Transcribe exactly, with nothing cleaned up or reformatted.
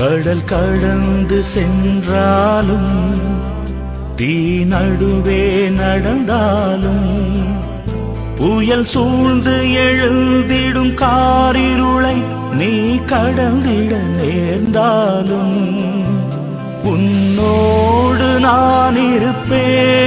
கடல் கடந்து சென்றாலும் தீ நடுவே நடந்தாலும் புயல் சூழ்ந்து எழுந்திடும் காரிருளை நீ கடந்திட நேர்ந்தாலும் உன்னோடு நான் இருப்பேன்.